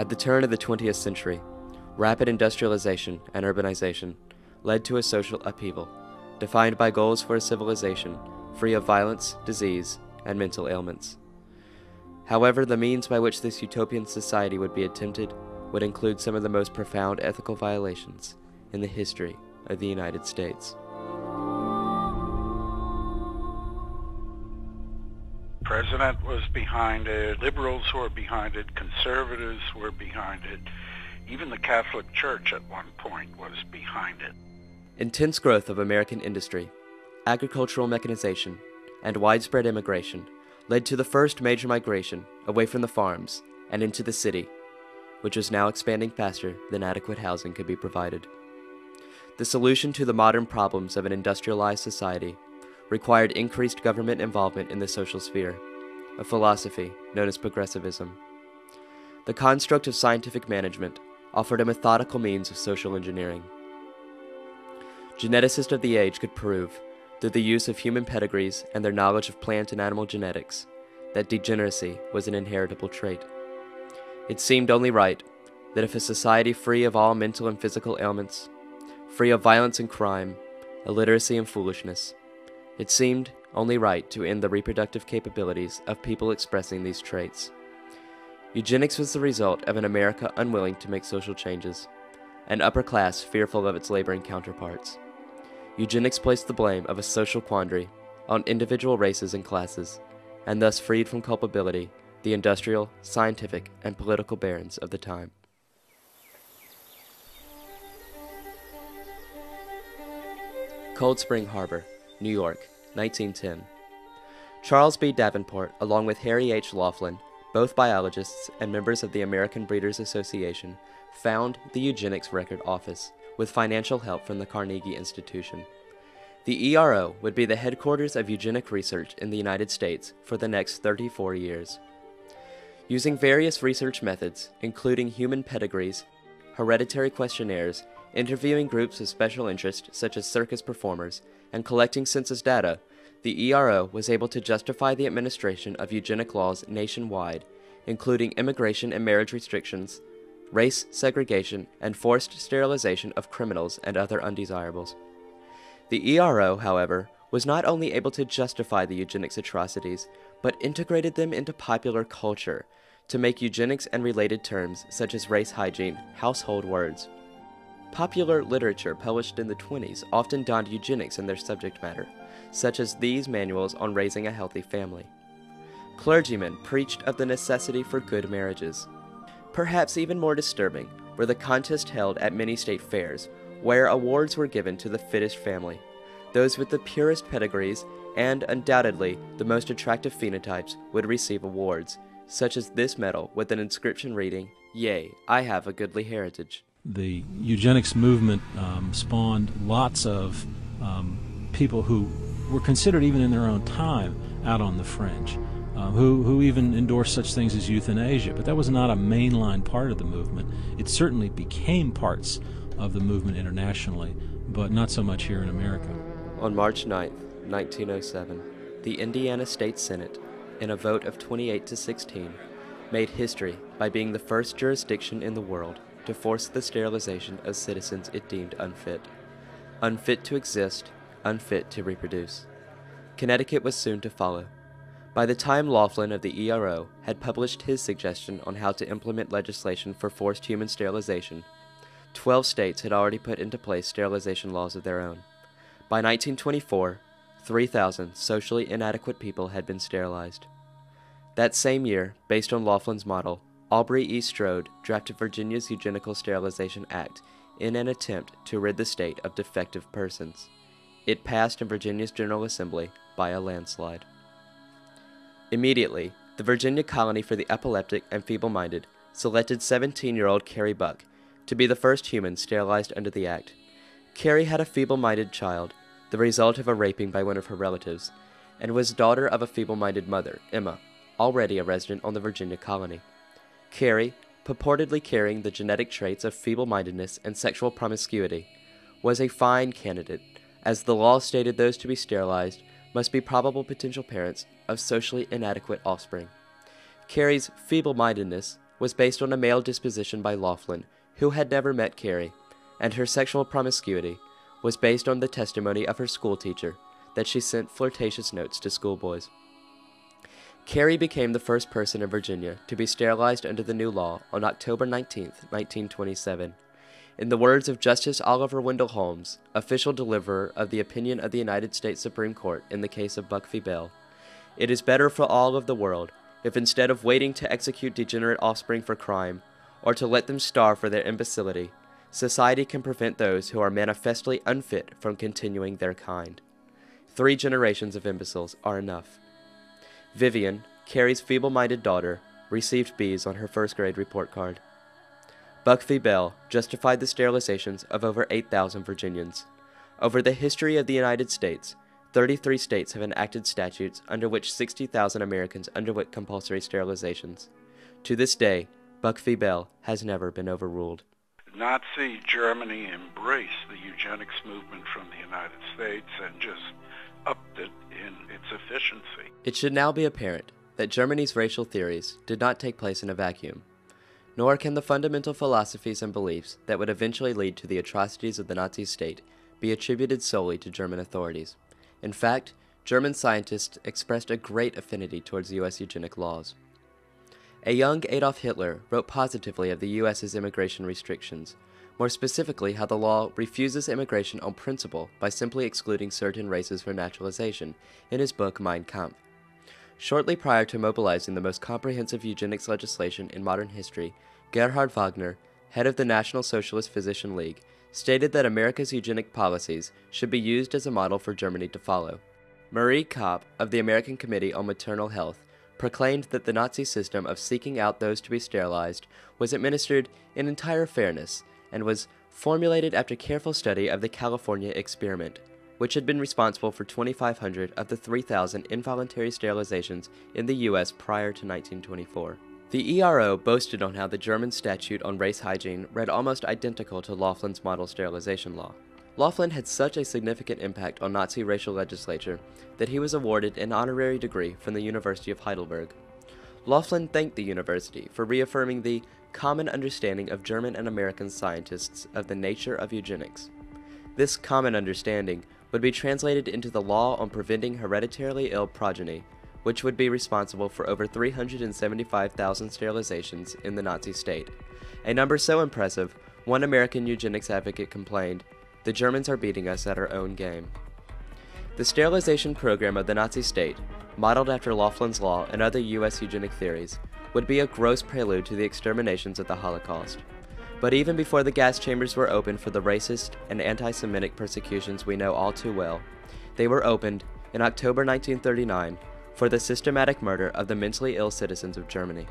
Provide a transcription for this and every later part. At the turn of the 20th century, rapid industrialization and urbanization led to a social upheaval, defined by goals for a civilization free of violence, disease, and mental ailments. However, the means by which this utopian society would be attempted would include some of the most profound ethical violations in the history of the United States. The president was behind it, liberals were behind it, conservatives were behind it, even the Catholic Church at one point was behind it. Intense growth of American industry, agricultural mechanization, and widespread immigration led to the first major migration away from the farms and into the city, which was now expanding faster than adequate housing could be provided. The solution to the modern problems of an industrialized society required increased government involvement in the social sphere, a philosophy known as progressivism. The construct of scientific management offered a methodical means of social engineering. Geneticists of the age could prove, through the use of human pedigrees and their knowledge of plant and animal genetics, that degeneracy was an inheritable trait. It seemed only right that if a society free of all mental and physical ailments, free of violence and crime, illiteracy and foolishness, it seemed only right to end the reproductive capabilities of people expressing these traits. Eugenics was the result of an America unwilling to make social changes, an upper class fearful of its laboring counterparts. Eugenics placed the blame of a social quandary on individual races and classes, and thus freed from culpability the industrial, scientific, and political barons of the time. Cold Spring Harbor, New York, 1910. Charles B. Davenport, along with Harry H. Laughlin, both biologists and members of the American Breeders Association, found the Eugenics Record Office with financial help from the Carnegie Institution. The ERO would be the headquarters of eugenic research in the United States for the next 34 years. Using various research methods, including human pedigrees, hereditary questionnaires, interviewing groups of special interest such as circus performers, and collecting census data, the ERO was able to justify the administration of eugenic laws nationwide, including immigration and marriage restrictions, race segregation, and forced sterilization of criminals and other undesirables. The ERO, however, was not only able to justify the eugenics atrocities, but integrated them into popular culture to make eugenics and related terms such as race hygiene household words. Popular literature published in the 20s often donned eugenics in their subject matter, such as these manuals on raising a healthy family. Clergymen preached of the necessity for good marriages. Perhaps even more disturbing were the contests held at many state fairs, where awards were given to the fittest family, those with the purest pedigrees and undoubtedly the most attractive phenotypes would receive awards, such as this medal with an inscription reading, "Yea, I have a goodly heritage." The eugenics movement spawned lots of people who were considered, even in their own time, out on the fringe, who even endorsed such things as euthanasia. But that was not a mainline part of the movement. It certainly became parts of the movement internationally, but not so much here in America. On March 9, 1907, the Indiana State Senate, in a vote of 28-16, made history by being the first jurisdiction in the world to force the sterilization of citizens it deemed unfit. Unfit to exist, unfit to reproduce. Connecticut was soon to follow. By the time Laughlin of the ERO had published his suggestion on how to implement legislation for forced human sterilization, 12 states had already put into place sterilization laws of their own. By 1924, 3,000 socially inadequate people had been sterilized. That same year, based on Laughlin's model, Aubrey E. Strode drafted Virginia's Eugenical Sterilization Act in an attempt to rid the state of defective persons. It passed in Virginia's General Assembly by a landslide. Immediately, the Virginia Colony for the Epileptic and Feeble-minded selected 17-year-old Carrie Buck to be the first human sterilized under the act. Carrie had a feeble-minded child, the result of a raping by one of her relatives, and was daughter of a feeble-minded mother, Emma, already a resident on the Virginia Colony. Carrie, purportedly carrying the genetic traits of feeble-mindedness and sexual promiscuity, was a fine candidate, as the law stated those to be sterilized must be probable potential parents of socially inadequate offspring. Carrie's feeble-mindedness was based on a male disposition by Laughlin, who had never met Carrie, and her sexual promiscuity was based on the testimony of her schoolteacher that she sent flirtatious notes to schoolboys. Carrie became the first person in Virginia to be sterilized under the new law on October 19, 1927. In the words of Justice Oliver Wendell Holmes, official deliverer of the opinion of the United States Supreme Court in the case of Buck v. Bell, "It is better for all of the world if instead of waiting to execute degenerate offspring for crime, or to let them starve for their imbecility, society can prevent those who are manifestly unfit from continuing their kind. 3 generations of imbeciles are enough." Vivian, Carrie's feeble-minded daughter, received B's on her first grade report card. Buck v. Bell justified the sterilizations of over 8,000 Virginians. Over the history of the United States, 33 states have enacted statutes under which 60,000 Americans underwent compulsory sterilizations. To this day, Buck v. Bell has never been overruled. Nazi Germany embraced the eugenics movement from the United States and just upped it in its efficiency. It should now be apparent that Germany's racial theories did not take place in a vacuum, nor can the fundamental philosophies and beliefs that would eventually lead to the atrocities of the Nazi state be attributed solely to German authorities. In fact, German scientists expressed a great affinity towards U.S. eugenic laws. A young Adolf Hitler wrote positively of the U.S.'s immigration restrictions, more specifically how the law refuses immigration on principle by simply excluding certain races for naturalization, in his book Mein Kampf. Shortly prior to mobilizing the most comprehensive eugenics legislation in modern history, Gerhard Wagner, head of the National Socialist Physician League, stated that America's eugenic policies should be used as a model for Germany to follow. Marie Kopp, of the American Committee on Maternal Health, proclaimed that the Nazi system of seeking out those to be sterilized was administered in entire fairness and was formulated after careful study of the California experiment, which had been responsible for 2,500 of the 3,000 involuntary sterilizations in the U.S. prior to 1924. The ERO boasted on how the German statute on race hygiene read almost identical to Laughlin's model sterilization law. Laughlin had such a significant impact on Nazi racial legislature that he was awarded an honorary degree from the University of Heidelberg. Laughlin thanked the university for reaffirming the common understanding of German and American scientists of the nature of eugenics. This common understanding would be translated into the law on preventing hereditarily ill progeny, which would be responsible for over 375,000 sterilizations in the Nazi state, a number so impressive, one American eugenics advocate complained, "The Germans are beating us at our own game." The sterilization program of the Nazi state, modeled after Laughlin's law and other U.S. eugenic theories, would be a gross prelude to the exterminations of the Holocaust. But even before the gas chambers were opened for the racist and anti-Semitic persecutions we know all too well, they were opened, in October 1939, for the systematic murder of the mentally ill citizens of Germany.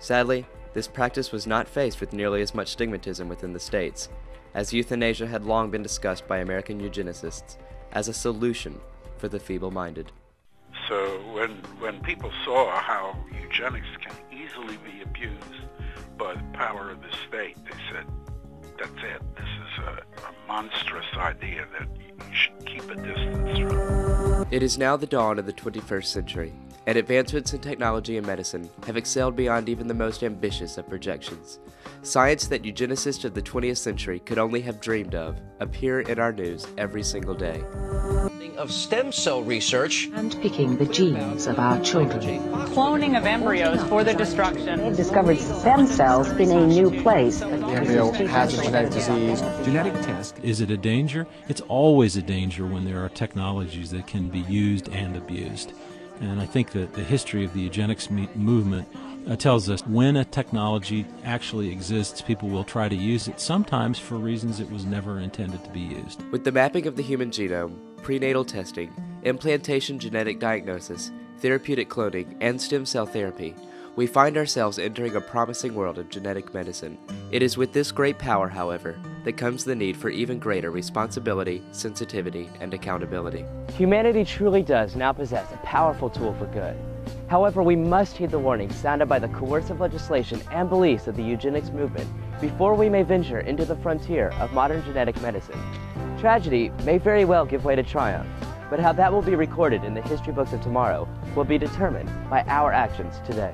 Sadly, this practice was not faced with nearly as much stigmatism within the states, as euthanasia had long been discussed by American eugenicists as a solution for the feeble-minded. So when people saw how eugenics can easily be abused by the power of the state, they said, that's it, this is a monstrous idea that you should keep a distance from. It is now the dawn of the 21st century, and advancements in technology and medicine have excelled beyond even the most ambitious of projections. Science that eugenicists of the 20th century could only have dreamed of appear in our news every single day. Of stem cell research and picking the genes of our children. Cloning of embryos for their destruction. They've discovered stem cells in a new place. The embryo has a genetic disease. Genetic test. Is it a danger? It's always a danger when there are technologies that can be used and abused. And I think that the history of the eugenics movement tells us when a technology actually exists, people will try to use it, sometimes for reasons it was never intended to be used. With the mapping of the human genome, prenatal testing, implantation genetic diagnosis, therapeutic cloning, and stem cell therapy, we find ourselves entering a promising world of genetic medicine. It is with this great power, however, that comes the need for even greater responsibility, sensitivity, and accountability. Humanity truly does now possess a powerful tool for good. However, we must heed the warnings sounded by the coercive legislation and beliefs of the eugenics movement before we may venture into the frontier of modern genetic medicine. Tragedy may very well give way to triumph, but how that will be recorded in the history books of tomorrow will be determined by our actions today.